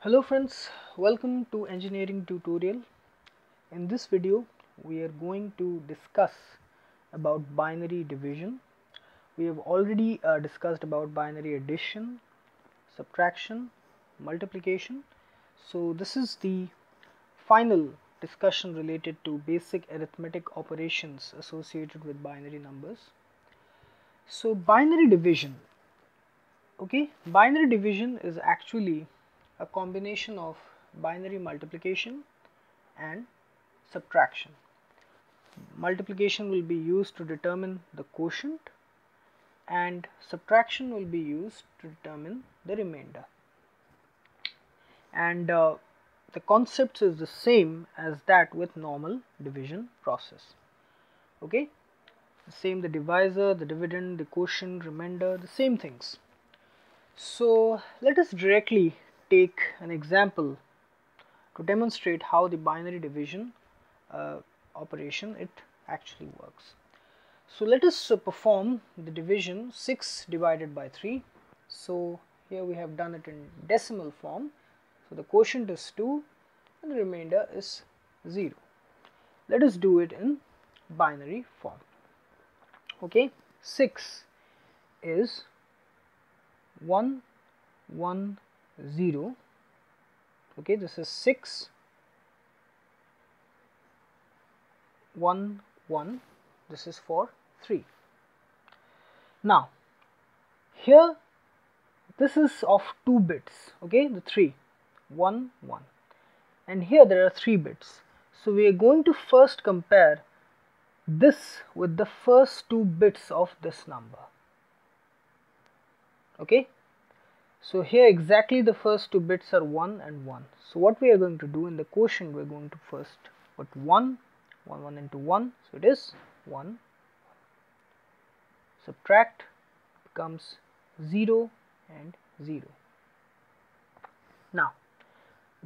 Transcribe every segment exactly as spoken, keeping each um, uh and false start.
Hello friends, welcome to engineering tutorial. In this video we are going to discuss about binary division. We have already uh, discussed about binary addition, subtraction, multiplication. So this is the final discussion related to basic arithmetic operations associated with binary numbers. So binary division, okay, binary division is actually a combination of binary multiplication and subtraction. Multiplication will be used to determine the quotient and subtraction will be used to determine the remainder. And uh, the concept is the same as that with normal division process. Okay, the same, the divisor, the dividend, the quotient, remainder, the same things. So let us directly take an example to demonstrate how the binary division uh, operation it actually works. So let us uh, perform the division six divided by three. So here we have done it in decimal form. So the quotient is two and the remainder is zero. Let us do it in binary form. Okay, six is one, one, zero. Okay, this is six, one, one, this is four, three. Now here this is of two bits, okay, the three, one, one, and here there are three bits. So we are going to first compare this with the first two bits of this number. Okay, so here exactly the first two bits are one and one. So what we are going to do in the quotient, we are going to first put one, one, one into one. So it is one. Subtract, becomes zero and zero. Now,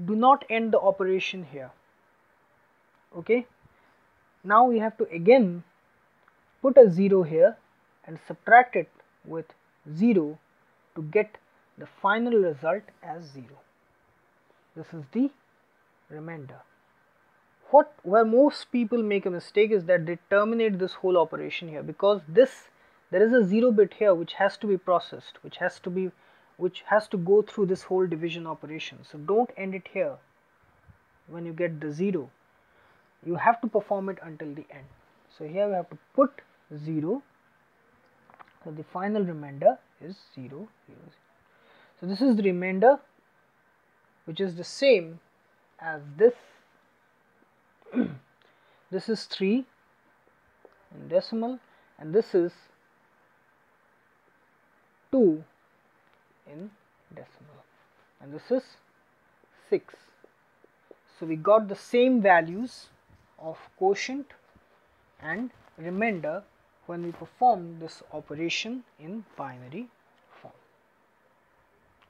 do not end the operation here. Okay. Now we have to again put a zero here and subtract it with zero to get the final result as zero. This is the remainder. What, where most people make a mistake is that they terminate this whole operation here, because this, there is a zero bit here which has to be processed, which has to be, which has to go through this whole division operation. So don't end it here when you get the zero. You have to perform it until the end. So here we have to put zero. So the final remainder is zero, zero, zero. So this is the remainder, which is the same as this. This is three in decimal and this is two in decimal and this is six. So we got the same values of quotient and remainder when we perform this operation in binary.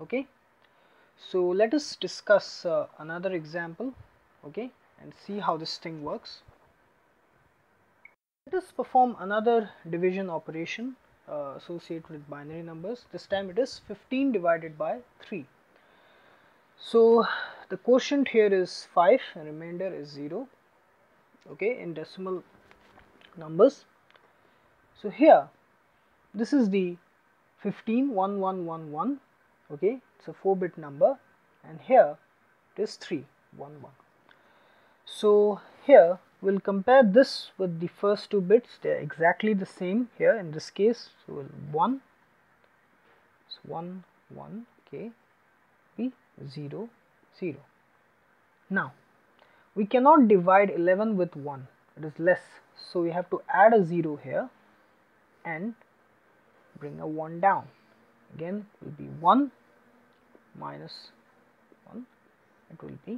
Okay, so let us discuss uh, another example, okay, and see how this thing works. Let us perform another division operation uh, associated with binary numbers. This time it is fifteen divided by three. So the quotient here is five and remainder is zero, okay, in decimal numbers. So here this is the fifteen, one, one, one, one. Okay, it's a four bit number and here it is three, one, one. So here we'll compare this with the first two bits. They are exactly the same here in this case. So we'll one, so one, one, okay, be zero, zero. Now we cannot divide eleven with one, it is less. So we have to add a zero here and bring a one down. Again will be one minus one, it will be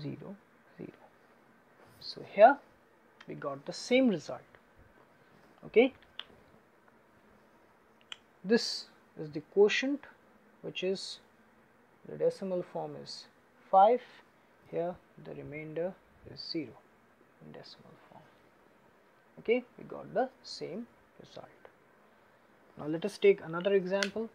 zero, zero. So here we got the same result. Okay, this is the quotient, which is the decimal form is five, here the remainder is zero in decimal form. Okay, we got the same result. Now let us take another example.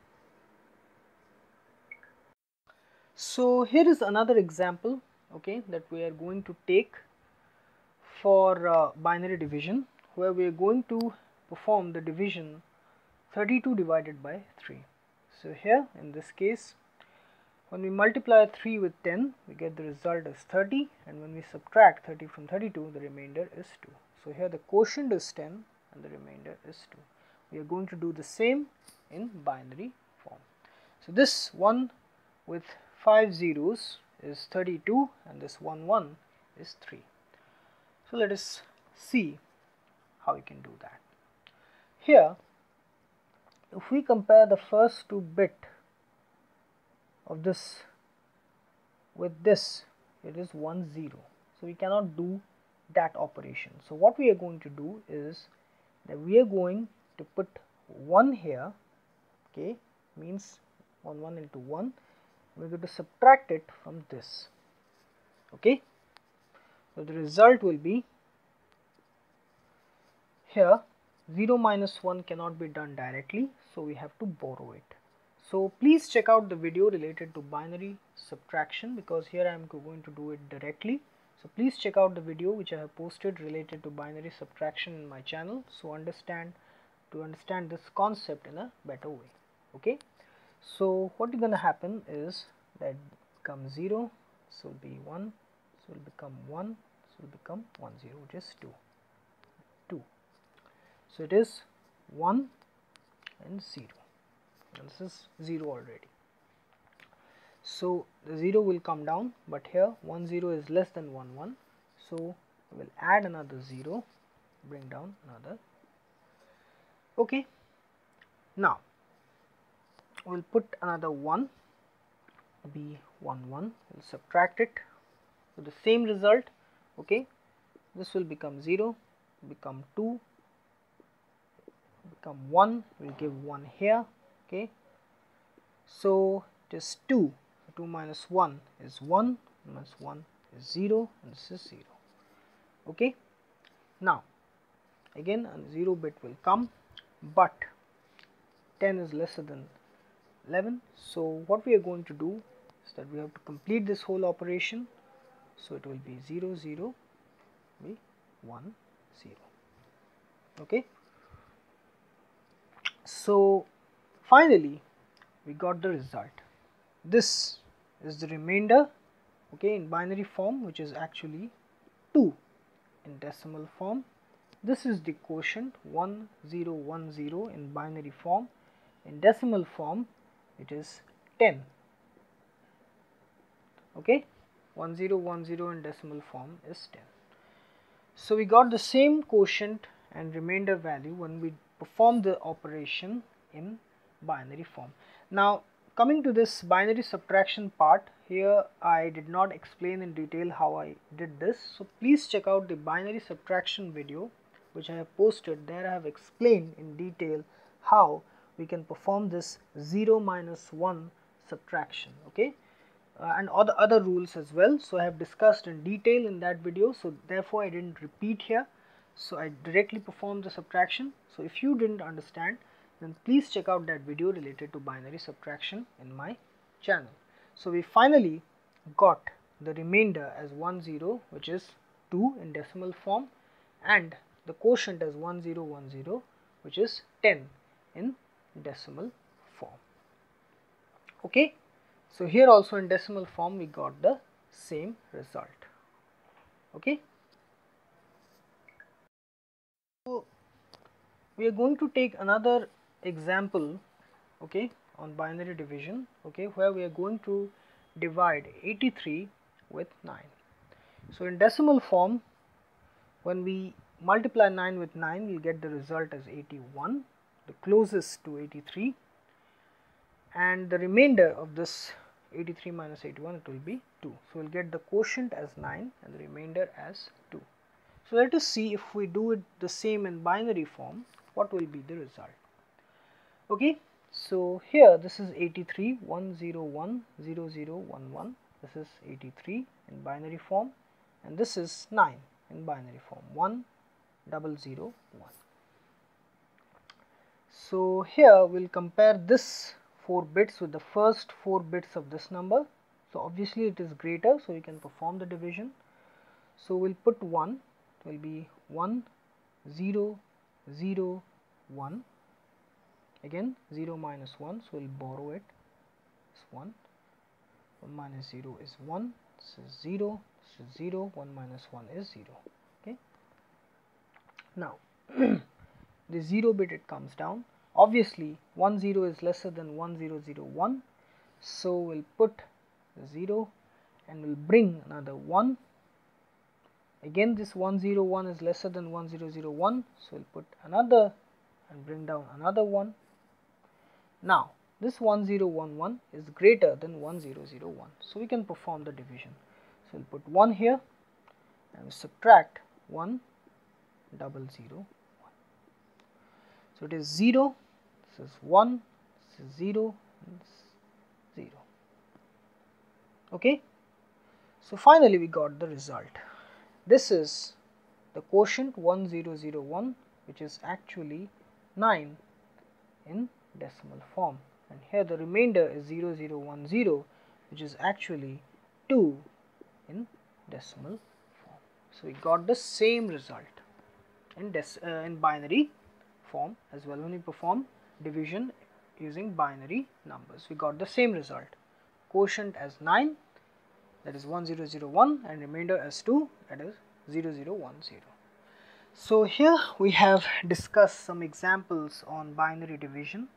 So here is another example, okay, that we are going to take for uh, binary division, where we are going to perform the division thirty-two divided by three. So here in this case, when we multiply three with ten, we get the result as thirty, and when we subtract thirty from thirty-two, the remainder is two. So here the quotient is ten and the remainder is two. We are going to do the same in binary form. So this one with five zeros is thirty-two, and this one one is three. So let us see how we can do that. Here, if we compare the first two bits of this with this, it is one zero, so we cannot do that operation. So what we are going to do is that we are going to put one here, okay, means one one into one, we are going to subtract it from this, okay. So the result will be here zero minus one cannot be done directly, so we have to borrow it. So please check out the video related to binary subtraction, because here I am going to do it directly. So please check out the video which I have posted related to binary subtraction in my channel, so understand to understand this concept in a better way. Okay. So what is going to happen is that comes zero, this will be one, this will become one, this will become one zero, which is two, two. So it is one and zero. This is zero already, so the zero will come down, but here one zero is less than one one, so we will add another zero, bring down another. Okay, now we will put another one, be one one, we will subtract it to the same result. Okay, this will become zero, become two, become one, we will give one here. Okay, so it is two, so two minus one is one, minus one is zero, and this is zero. Okay, now again a zero bit will come, but ten is lesser than eleven, so what we are going to do is that we have to complete this whole operation, so it will be zero zero, be one zero. Okay, so finally we got the result. This is the remainder, okay, in binary form, which is actually two in decimal form. This is the quotient one zero one zero in binary form. In decimal form it is ten. Okay, one zero one zero in decimal form is ten. So we got the same quotient and remainder value when we perform the operation in binary form. Now coming to this binary subtraction part, here I did not explain in detail how I did this, so please check out the binary subtraction video which I have posted. There I have explained in detail how we can perform this zero minus one subtraction, okay, uh, and all the other rules as well, so I have discussed in detail in that video, so therefore I didn't repeat here. So I directly performed the subtraction, so if you didn't understand, then please check out that video related to binary subtraction in my channel. So we finally got the remainder as one zero, which is two in decimal form, and the quotient as one zero one zero, which is ten in decimal form. Okay, so here also in decimal form we got the same result. Okay, so we are going to take another example, okay, on binary division, okay, where we are going to divide eighty-three with nine. So in decimal form, when we multiply nine with nine, we'll get the result as eighty-one, the closest to eighty-three, and the remainder of this eighty-three minus eighty-one, it will be two. So we'll get the quotient as nine and the remainder as two. So let us see if we do it the same in binary form, what will be the result. Okay, so here this is eighty-three, one zero one zero zero one one, this is eighty-three in binary form, and this is nine in binary form, one zero zero one. So here we will compare this four bits with the first four bits of this number, So obviously it is greater, so you can perform the division. So we'll put one, it will be one, zero, zero, one, again zero minus one, so we'll borrow it, it's one, one minus zero is one, so zero, so zero, one minus one is zero, okay. Now, the zero bit it comes down, obviously one, zero is lesser than one, zero, zero, one, so we'll put the zero and we'll bring another one. Again this one zero one is lesser than one zero zero one, so we'll put another and bring down another one. Now this one zero one one is greater than one zero zero one, so we can perform the division. So we'll put one here and we'll subtract one double zero one. So it is zero, this is one, this is zero, and this is zero. Okay. So finally we got the result. This is the quotient one zero zero one, which is actually nine in decimal form, and here the remainder is zero zero one zero, which is actually two in decimal form. So we got the same result in, dec uh, in binary form as well. When we perform division using binary numbers, we got the same result, quotient as nine, that is one zero zero one, and remainder as two, that is zero zero one zero. So here we have discussed some examples on binary division.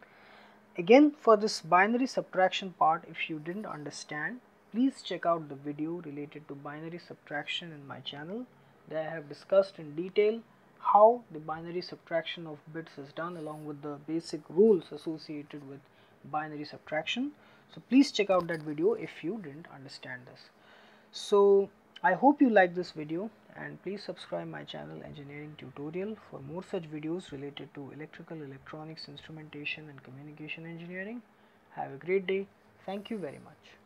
Again, for this binary subtraction part, if you didn't understand, please check out the video related to binary subtraction in my channel. There I have discussed in detail how the binary subtraction of bits is done, along with the basic rules associated with binary subtraction. So please check out that video if you didn't understand this. So I hope you like this video, and please subscribe my channel Engineering Tutorial for more such videos related to electrical, electronics, instrumentation and communication engineering. Have a great day. Thank you very much.